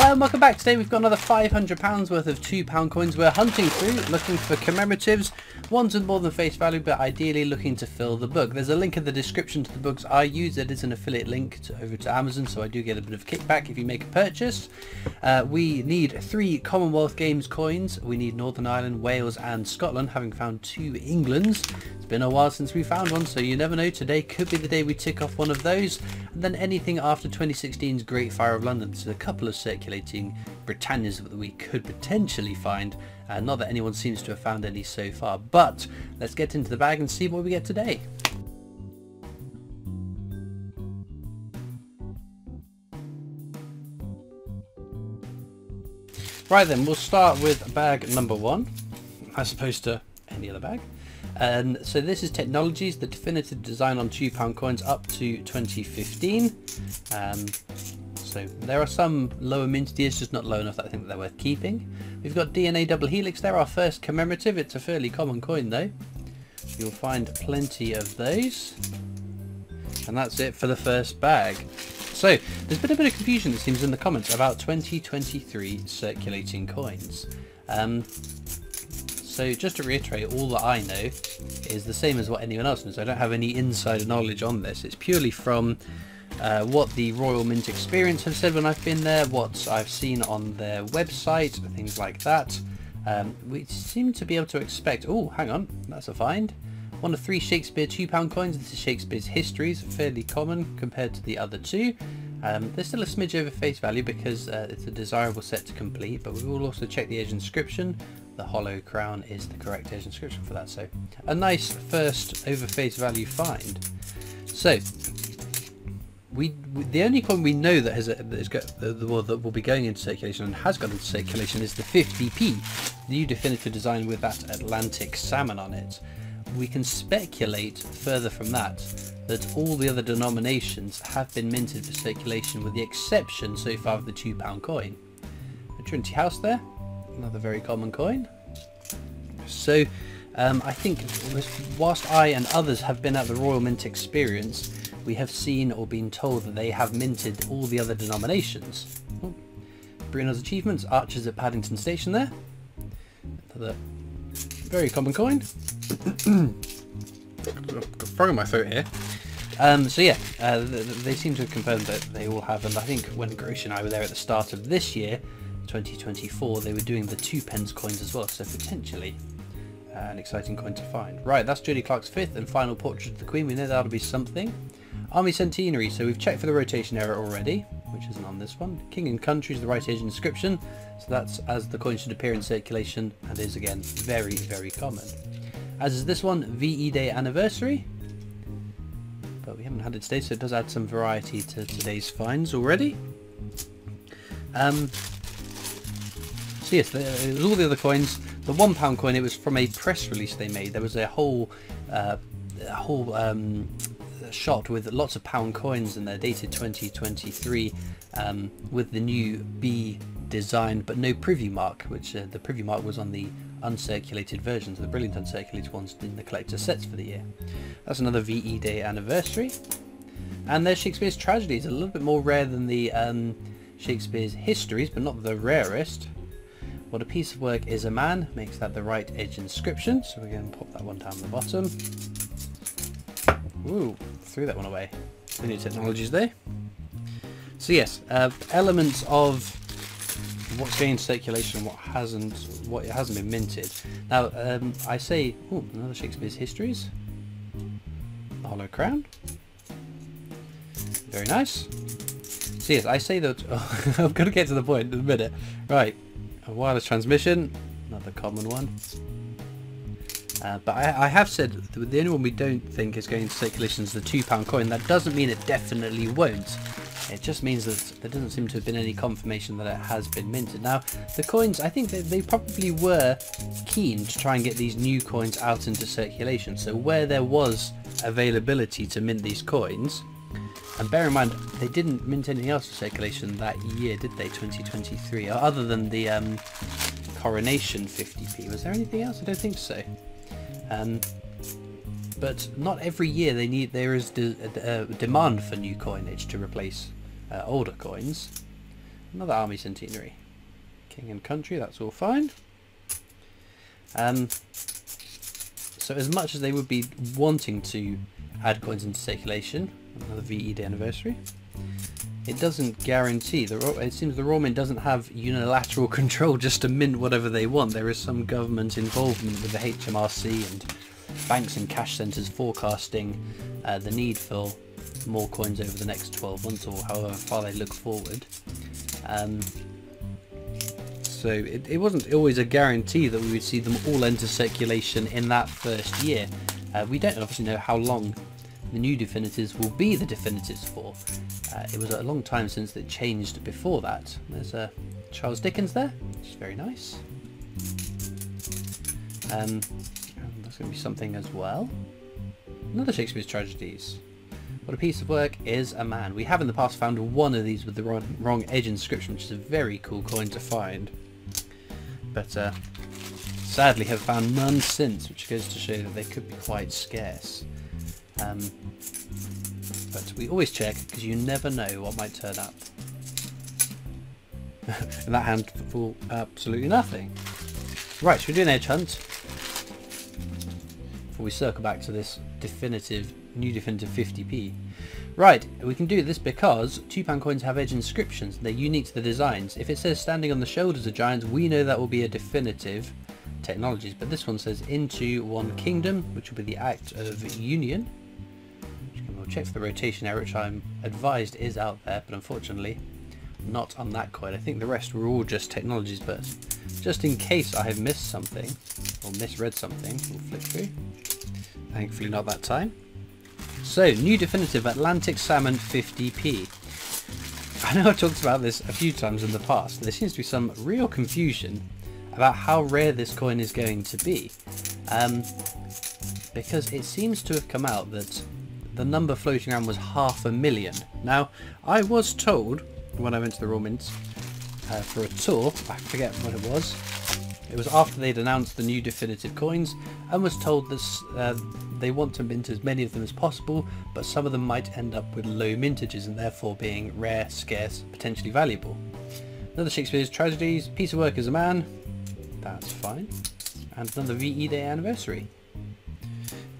Hello and welcome back. Today we've got another £500 worth of £2 coins we're hunting through, looking for commemoratives, ones with more than face value but ideally looking to fill the book. There's a link in the description to the books I use. It is an affiliate link over to Amazon, so I do get a bit of kickback if you make a purchase. We need 3 Commonwealth Games coins. We need Northern Ireland, Wales and Scotland, having found 2 Englands. It's been a while since we found one, so you never know, today could be the day we tick off one of those. And then anything after 2016's Great Fire of London. So a couple of circulating Britannias that we could potentially find, not that anyone seems to have found any so far, but let's get into the bag and see what we get today. Right then, we'll start with bag number 1 as opposed to any other bag. And so this is Technologies, the definitive design on £2 coins up to 2015. So there are some lower minted, it's just not low enough that I think that they're worth keeping. We've got DNA Double Helix, they're our first commemorative. It's a fairly common coin though. You'll find plenty of those. And that's it for the first bag. So there's been a bit of confusion, it seems, in the comments about 2023 circulating coins. So just to reiterate, all that I know is the same as what anyone else knows. I don't have any insider knowledge on this. It's purely from what the Royal Mint experience have said when I've been there, what I've seen on their website, things like that. We seem to be able to expect, oh hang on, that's a find, one of 3 Shakespeare £2 coins. This is Shakespeare's Histories, fairly common compared to the other 2. There's still a smidge over face value because it's a desirable set to complete, but we will also check the age inscription. The Hollow Crown is the correct age inscription for that, so a nice first over face value find. So the only coin we know that that will be going into circulation and has gone into circulation is the 50p, new definitive design with that Atlantic salmon on it. We can speculate further from that all the other denominations have been minted for circulation, with the exception so far of the £2 coin. The Trinity House there, another very common coin. So I think whilst I and others have been at the Royal Mint experience, we have seen or been told that they have minted all the other denominations. Oh, Brunel's Achievements, Archers at Paddington Station there, another very common coin. Frog in my throat here. So yeah, they seem to have confirmed that they all have, and I think when Grosh and I were there at the start of this year, 2024, they were doing the 2p coins as well, so potentially an exciting coin to find. Right, that's Jodie Clark's 5th and final Portrait of the Queen. We know that'll be something. Army Centenary, so we've checked for the rotation error already, which isn't on this one. King and Country is the right age inscription, so that's as the coin should appear in circulation, and is again very, very common. As is this one, VE Day Anniversary, but we haven't had it today, so it does add some variety to today's finds already. So yes, there's all the other coins. The £1 coin, it was from a press release they made. There was a whole shot with lots of pound coins in there, dated 2023, with the new B design, but no privy mark, which the privy mark was on the uncirculated versions, the brilliant uncirculated ones in the collector sets for the year. That's another VE Day Anniversary. And there's Shakespeare's Tragedies, a little bit more rare than the Shakespeare's Histories, but not the rarest. What a piece of work is a man, makes that the right edge inscription, so we're going to pop that one down the bottom. Ooh, threw that one away. We need Technologies there. So yes, elements of what's going into circulation, what hasn't been minted. Now I say, ooh, another Shakespeare's Histories, the Hollow Crown, very nice. So yes, I say that. Oh, I've got to get to the point in a minute, right? A wireless transmission, another common one. But I have said the only one we don't think is going to circulation is the £2 coin. That doesn't mean it definitely won't. It just means that there doesn't seem to have been any confirmation that it has been minted. Now, the coins, I think they probably were keen to try and get these new coins out into circulation. So where there was availability to mint these coins, and bear in mind, they didn't mint anything else for circulation that year, did they, 2023? Other than the coronation 50p. Was there anything else? I don't think so. But not every year there is a demand for new coinage to replace older coins. Another Army centenary. King and Country, that's all fine. So as much as they would be wanting to add coins into circulation, another VE Day Anniversary, it doesn't guarantee. It seems the Royal Mint doesn't have unilateral control just to mint whatever they want. There is some government involvement with the HMRC and banks and cash centres forecasting the need for more coins over the next 12 months or however far they look forward. So it wasn't always a guarantee that we would see them all enter circulation in that first year. We don't obviously know how long the new definitives will be the definitives for. It was a long time since it changed before that. There's Charles Dickens there, which is very nice. That's going to be something as well. Another Shakespeare's Tragedies. What a piece of work is a man. We have in the past found one of these with the wrong edge inscription, which is a very cool coin to find. But sadly have found none since, which goes to show that they could be quite scarce. But we always check because you never know what might turn up. And that hand for absolutely nothing. Right, should we do an edge hunt? Before we circle back to this new definitive 50p. Right, we can do this because £2 coins have edge inscriptions. They're unique to the designs. If it says standing on the shoulders of giants, we know that will be a definitive technologies, but this one says into one kingdom, which will be the Act of Union. We'll check for the rotation error, which I'm advised is out there, but unfortunately not on that coin. I think the rest were all just technologies, but just in case I have missed something or misread something, we'll flip through. Thankfully not that time. So, new definitive Atlantic salmon 50p. I know I've talked about this a few times in the past. There seems to be some real confusion about how rare this coin is going to be, because it seems to have come out that the number floating around was 500,000. Now, I was told when I went to the Royal Mint for a tour, I forget what it was. It was after they'd announced the new definitive coins, and was told that they want to mint as many of them as possible, but some of them might end up with low mintages and therefore being rare, scarce, potentially valuable. Another Shakespeare's Tragedies, piece of work as a man. That's fine. And another VE Day Anniversary.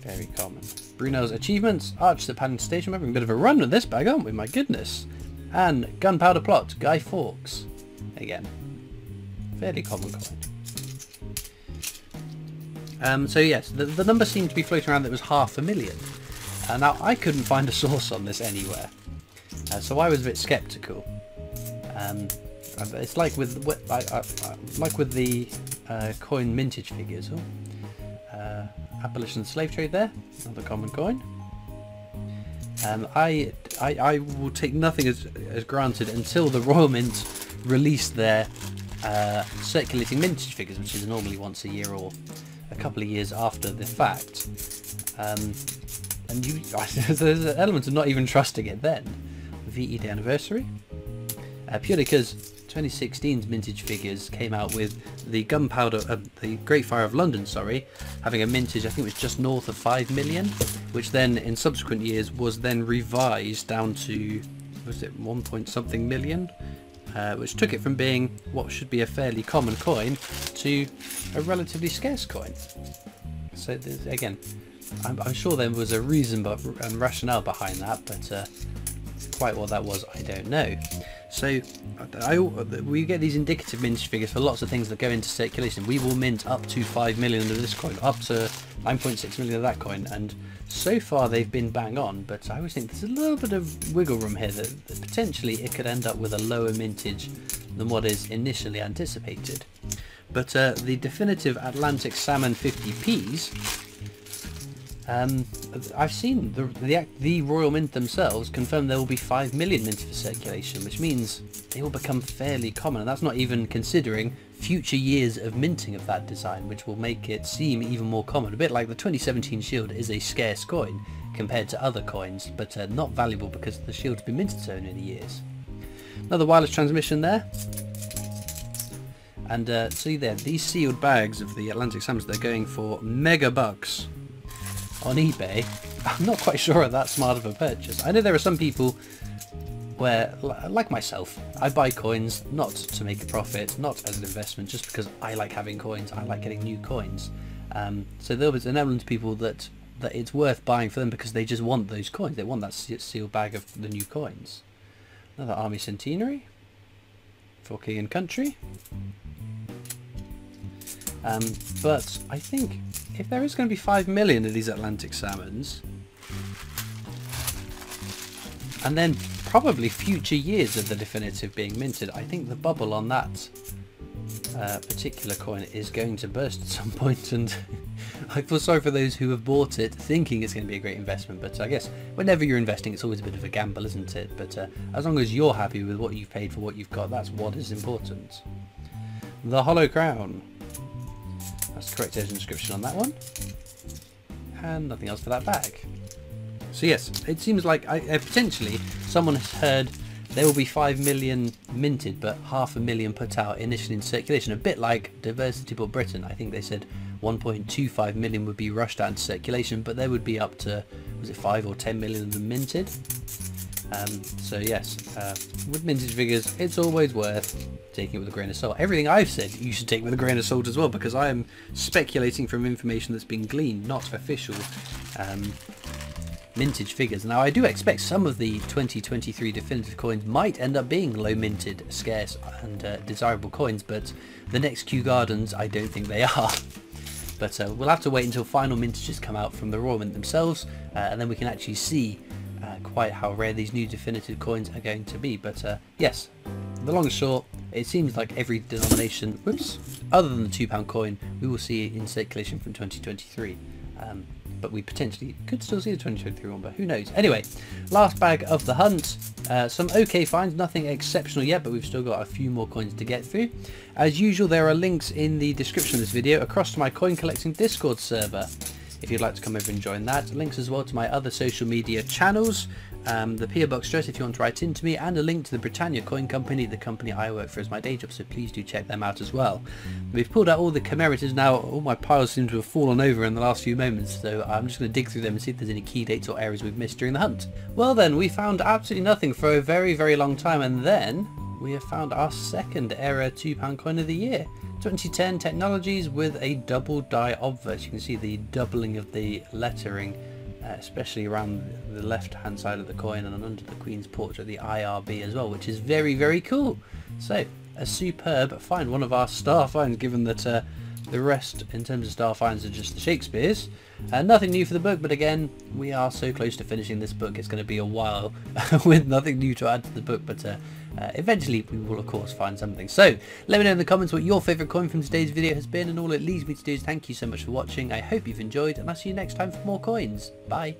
Very common. Brunel's Achievements, Arch the Paddington Station. We're having a bit of a run with this bag, aren't we? My goodness. And Gunpowder Plot, Guy Fawkes. Again, fairly common coin. So yes, the number seemed to be floating around that was 500,000. Now, I couldn't find a source on this anywhere. So I was a bit sceptical. It's like with the coin mintage figures. Abolition slave trade there, another common coin. I will take nothing as granted until the Royal Mint release their circulating mintage figures, which is normally once a year or a couple of years after the fact. And you, there's an element of not even trusting it then. VE Day Anniversary, purely because 2016's mintage figures came out with the the Great Fire of London, sorry, having a mintage I think it was just north of 5 million, which then in subsequent years was then revised down to, was it 1 point something million, which took it from being what should be a fairly common coin to a relatively scarce coin. So again, I'm sure there was a reason and rationale behind that, but quite what that was I don't know. So we get these indicative mintage figures for lots of things that go into circulation. We will mint up to 5 million of this coin, up to 9.6 million of that coin, and so far they've been bang on, but I always think there's a little bit of wiggle room here that potentially it could end up with a lower mintage than what is initially anticipated. But the definitive Atlantic salmon 50p's, I've seen the Royal Mint themselves confirm there will be 5 million minted for circulation, which means they will become fairly common, and that's not even considering future years of minting of that design, which will make it seem even more common. A bit like the 2017 shield is a scarce coin compared to other coins, but not valuable because the shield's been minted so many years. Another wireless transmission there. And see there, these sealed bags of the Atlantic salmons, they're going for mega bucks on eBay. I'm not quite sure that's smart of a purchase. I know there are some people where, like myself, I buy coins not to make a profit, not as an investment, just because I like having coins, I like getting new coins. So there was an element to people that it's worth buying for them because they just want those coins, they want that sealed bag of the new coins. Another Army centenary for King and Country. But I think if there is going to be 5 million of these Atlantic salmons, and then probably future years of the definitive being minted, I think the bubble on that particular coin is going to burst at some point, and I feel sorry for those who have bought it thinking it's going to be a great investment. But I guess whenever you're investing, it's always a bit of a gamble, isn't it? But as long as you're happy with what you've paid for what you've got, that's what is important. The Hollow Crown. That's the correct inscription on that one. And nothing else for that bag. So yes, it seems like potentially someone has heard there will be 5 million minted, but 500,000 put out initially in circulation. A bit like Diversity for Britain. I think they said 1.25 million would be rushed out into circulation, but there would be up to, was it 5 or 10 million of them minted? So yes, with mintage figures, it's always worth taking it with a grain of salt. Everything I've said you should take with a grain of salt as well, because I am speculating from information that's been gleaned, not official mintage figures. Now I do expect some of the 2023 definitive coins might end up being low minted, scarce and desirable coins, but the next Kew Gardens I don't think they are. But we'll have to wait until final mintages come out from the Royal Mint themselves, and then we can actually see quite how rare these new definitive coins are going to be. But yes, the long and short, it seems like every denomination, whoops, other than the £2 coin, we will see in circulation from 2023. But we potentially could still see the 2023 one, but who knows. Anyway, last bag of the hunt. Some okay finds, nothing exceptional yet, but we've still got a few more coins to get through. As usual, there are links in the description of this video across to my coin collecting Discord server if you'd like to come over and join that. Links as well to my other social media channels, the PO Box address if you want to write in to me, and a link to the Britannia Coin Company, the company I work for as my day job, so please do check them out as well. We've pulled out all the commemoratives now. All my piles seem to have fallen over in the last few moments, so I'm just going to dig through them and see if there's any key dates or areas we've missed during the hunt. Well then, we found absolutely nothing for a very, very long time, and then we have found our second era £2 coin of the year, 2010 Technologies, with a double die obverse. You can see the doubling of the lettering, especially around the left hand side of the coin and under the Queen's portrait, the IRB as well, which is very, very cool. So a superb find, one of our star finds, given that the rest in terms of star finds are just the Shakespeare's. Nothing new for the book, but again, we are so close to finishing this book, it's going to be a while with nothing new to add to the book, but eventually we will of course find something. So let me know in the comments what your favourite coin from today's video has been, and all it leaves me to do is thank you so much for watching. I hope you've enjoyed, and I'll see you next time for more coins. Bye.